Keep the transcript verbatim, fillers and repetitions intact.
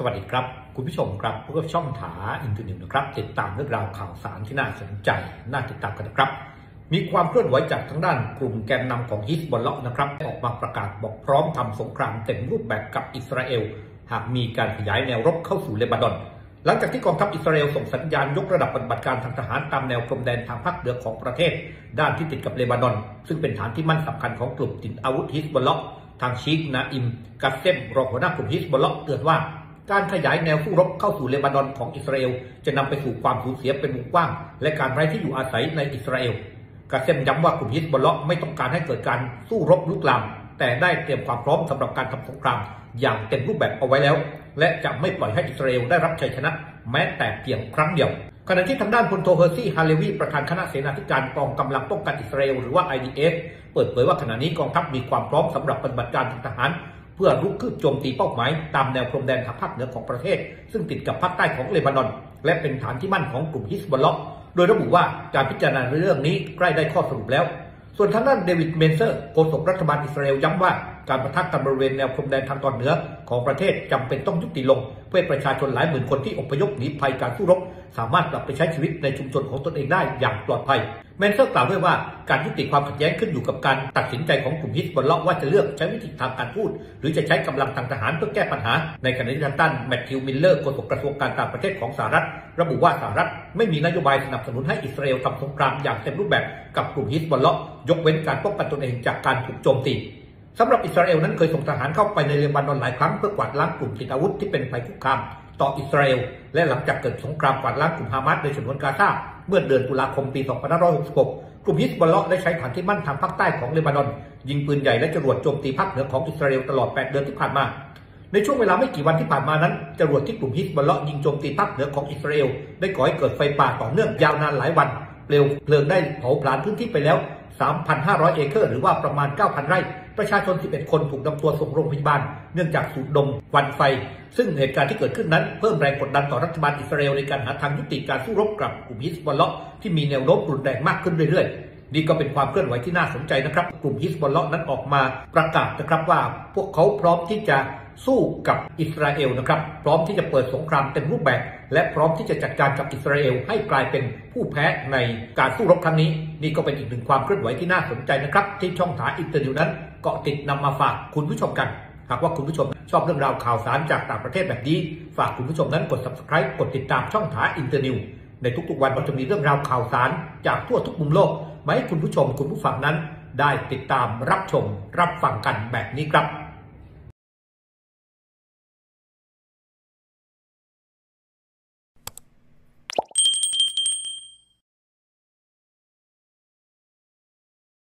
สวัสดีครับคุณผู้ชมครับพบกับช่องถาอินทนิวนะครับติดตามเรื่องราวข่าวสารที่น่าสนใจน่าติดตามกันนะครับมีความเคลื่อนไหวจากทางด้านกลุ่มแกนนำของฮิซบอลเลาะห์นะครับออกมาประกาศบอกพร้อมทำสงครามเต็มรูปแบบกับอิสราเอลหากมีการขยายแนวรบเข้าสู่เลบานอนหลังจากที่กองทัพอิสราเอลส่งสัญญาณยกระดับปฏิบัติการทางทหารตามแนวพรมแดนทางภาคเหนือของประเทศด้านที่ติดกับเลบานอนซึ่งเป็นฐานที่มั่นสำคัญของกลุ่มติดอาวุธฮิซบอลเลาะห์ทางชีคนาอิมกัสเซมรองหัวหน้ากลุ่มฮิซบอลเลาะห์เตือนว่าการขยายแนวสู้รบเข้าสู่เลบานอนของอิสราเอลจะนำไปสู่ความสูญเสียเป็นวงกว้างและการไร้ที่อยู่อาศัยในอิสราเอลกาเซมย้ำว่ากลุ่มฮิซบอลเลาะห์ไม่ต้องการให้เกิดการสู้รบลุกลามแต่ได้เตรียมความพร้อมสำหรับการทำสงครามอย่างเต็มรูปแบบเอาไว้แล้วและจะไม่ปล่อยให้อิสราเอลได้รับชัยชนะแม้แต่เพียงครั้งเดียวขณะที่ทางด้านพลโทเฮอร์ซี่ฮาเลวีประธานคณะเสนาธิการกองกำลังป้องกันอิสราเอลหรือว่า ไอ ดี เอฟ เปิดเผยว่าขณะนี้กองทัพมีความพร้อมสำหรับปฏิบัติการทางทหารเพื่อรุกคืบโจมตีเป้าหมายตามแนวพรมแดนทางภาคเหนือของประเทศซึ่งติดกับภาคใต้ของเลบานอนและเป็นฐานที่มั่นของกลุ่มฮิซบอลเลาะห์โดยระบุว่าการพิจารณาเรื่องนี้ใกล้ได้ข้อสรุปแล้วส่วนทางด้านเดวิดเมนเซอร์โฆษกรัฐบาลอิสราเอลย้ำว่าการประทะกันบริเวณแนวพรมแดนทางตอนเหนือของประเทศจำเป็นต้องยุติลงเพื่อประชาชนหลายหมื่นคนที่อพยพหนีภัยการสู้รบสามารถกลับไปใช้ชีวิตในชุมชนของตนเองได้อย่างปลอดภัยเมนเซอร์กล่าวด้วยว่าการยุติความขัดแย้งขึ้นอยู่กับการตัดสินใจของกลุ่มฮิซบอลเลาะห์ว่าจะเลือกใช้วิธีทางการทูตหรือจะใช้กำลังทางทหารเพื่อแก้ปัญหาในขณะที่ทางด้านแมทธิวมิลเลอร์โฆษกกระทรวงการต่างประเทศของสหรัฐระบุว่าสหรัฐไม่มีนโยบายสนับสนุนให้อิสราเอลทำสงครามอย่างเต็มรูปแบบกับกลุ่มฮิซบอลเลาะห์ยกเว้นการป้องกันตนเองจากการถูกโจมตีสำหรับอิสราเอลนั้นเคยส่งทหารเข้าไปในเลบานอนหลายครั้งเพื่อกวาดล้างกลุ่มติดอาวุธที่เป็นภัยคุกคามต่ออิสราเอลและหลังจากเกิดสงครามกวาดล้างกลุ่มฮามาสในฉนวนกาซาเมื่อเดือนตุลาคมปีสองพันห้าร้อยหกสิบหกกลุ่มฮิซบอลเลาะห์ได้ใช้ฐานที่มั่นทางภาคใต้ของเลบานอนยิงปืนใหญ่และจรวดโจมตีภาคเหนือของอิสราเอลตลอดแปดเดือนที่ผ่านมาในช่วงเวลาไม่กี่วันที่ผ่านมานั้นจรวดที่กลุ่มฮิซบอลเลาะห์ยิงโจมตีภาคเหนือของอิสราเอลได้ก่อให้เกิดไฟป่าต่อเนื่องยาวนานหลายวันเปลวเพลิงได้เผาผลาญพื้นที่ไปแล้ว สามพันห้าร้อย เอเคอร์หรือว่าประมาณ เก้าพัน ไร่ประชาชนสิบเอ็ดคนถูกนำตัวส่งโรงพยาบาลเนื่องจากสูดดมควันไฟซึ่งเหตุการณ์ที่เกิดขึ้นนั้นเพิ่มแรงกดดันต่อรัฐบาลอิสราเอลในการหาทางยุติการสู้รบกับกลุ่มฮิซบอลเลาะห์ที่มีแนวโน้มรุนแรงมากขึ้นเรื่อยๆนี่ก็เป็นความเคลื่อนไหวที่น่าสนใจนะครับกลุ่มฮิซบอลเลาะห์นั้นออกมาประกาศนะครับว่าพวกเขาพร้อมที่จะสู้กับอิสราเอลนะครับพร้อมที่จะเปิดสงครามเต็มรูปแบบและพร้อมที่จะจัดการกับอิสราเอลให้กลายเป็นผู้แพ้ในการสู้รบครั้งนี้นี่ก็เป็นอีกหนึ่งความเคลื่อนไหวที่น่าสนใจนะครับที่ช่องถาอินเตอร์นิวนั้นเกาะติดนำมาฝากคุณผู้ชมกันหากว่าคุณผู้ชมชอบเรื่องราวข่าวสารจากต่างประเทศแบบนี้ฝากคุณผู้ชมนั้นกด ซับสไครบ์ กดติดตามช่องถาอินเตอร์นิวในทุกๆวันเราจะมีเรื่องราวข่าวสารจากทั่วทุกมุมโลกมาให้คุณผู้ชมคุณผู้ฟังนั้นได้ติดตามรับชมรับฟังกันแบบนี้ครับ